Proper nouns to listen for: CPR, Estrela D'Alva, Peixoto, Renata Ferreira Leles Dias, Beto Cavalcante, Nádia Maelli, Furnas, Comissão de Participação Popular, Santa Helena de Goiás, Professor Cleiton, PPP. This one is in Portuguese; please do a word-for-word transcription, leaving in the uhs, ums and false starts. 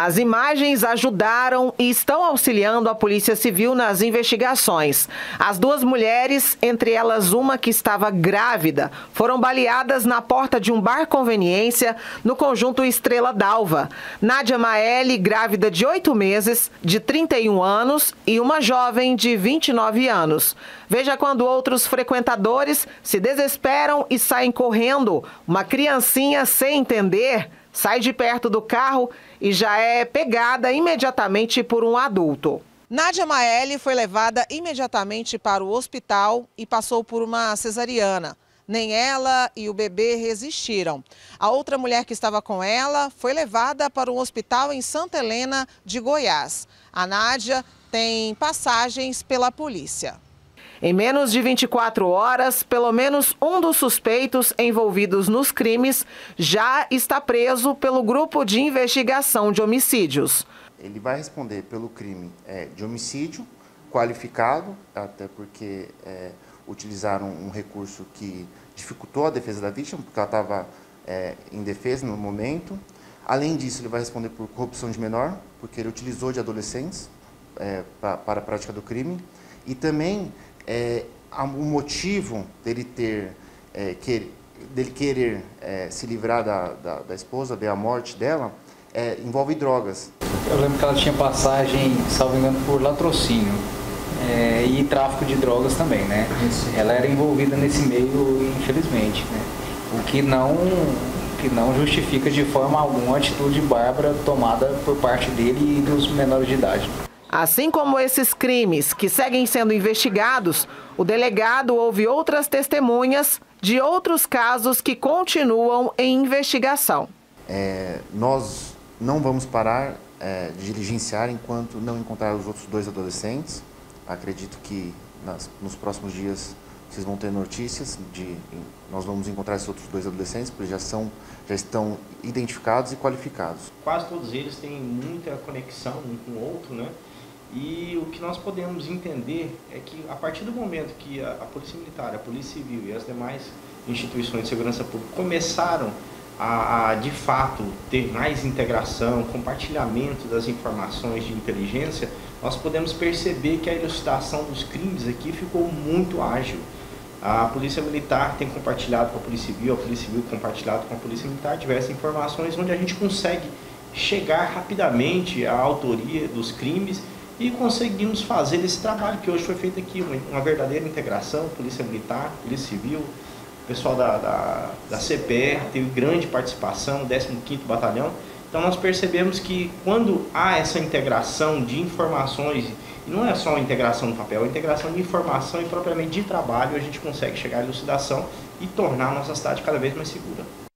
As imagens ajudaram e estão auxiliando a Polícia Civil nas investigações. As duas mulheres, entre elas uma que estava grávida, foram baleadas na porta de um bar conveniência no conjunto Estrela D'Alva. Nádia Maelli, grávida de oito meses, de trinta e um anos, e uma jovem de vinte e nove anos. Veja quando outros frequentadores se desesperam e saem correndo. Uma criancinha sem entender sai de perto do carro e já é pegada imediatamente por um adulto. Nádia Maelli foi levada imediatamente para o hospital e passou por uma cesariana. Nem ela e o bebê resistiram. A outra mulher que estava com ela foi levada para um hospital em Santa Helena de Goiás. A Nádia tem passagens pela polícia. Em menos de vinte e quatro horas, pelo menos um dos suspeitos envolvidos nos crimes já está preso pelo Grupo de Investigação de Homicídios. Ele vai responder pelo crime é, de homicídio qualificado, até porque é, utilizaram um recurso que dificultou a defesa da vítima, porque ela estava é, indefesa no momento. Além disso, ele vai responder por corrupção de menor, porque ele utilizou de adolescentes é, pra, para a prática do crime. E também é, o motivo dele, ter, é, que, dele querer é, se livrar da, da, da esposa, ver a morte dela, é, envolve drogas. Eu lembro que ela tinha passagem, salvo engano, por latrocínio é, e tráfico de drogas também, né? Isso. Ela era envolvida nesse meio, infelizmente, né? O que não, que não justifica de forma alguma a atitude bárbara tomada por parte dele e dos menores de idade. Assim como esses crimes que seguem sendo investigados, o delegado ouve outras testemunhas de outros casos que continuam em investigação. É, nós não vamos parar é, de diligenciar enquanto não encontrar os outros dois adolescentes. Acredito que nas, nos próximos dias vocês vão ter notícias de nós vamos encontrar esses outros dois adolescentes, porque já são já estão identificados e qualificados. Quase todos eles têm muita conexão um com o outro, né? E o que nós podemos entender é que, a partir do momento que a, a Polícia Militar, a Polícia Civil e as demais instituições de segurança pública começaram a, a de fato, ter mais integração, compartilhamento das informações de inteligência, nós podemos perceber que a elucidação dos crimes aqui ficou muito ágil. A Polícia Militar tem compartilhado com a Polícia Civil, a Polícia Civil compartilhado com a Polícia Militar diversas informações onde a gente consegue chegar rapidamente à autoria dos crimes e conseguimos fazer esse trabalho que hoje foi feito aqui, uma verdadeira integração, Polícia Militar, Polícia Civil, o pessoal da, da, da C P R teve grande participação, décimo quinto Batalhão. Então nós percebemos que quando há essa integração de informações, não é só a integração do papel, é a integração de informação e propriamente de trabalho, a gente consegue chegar à elucidação e tornar a nossa cidade cada vez mais segura.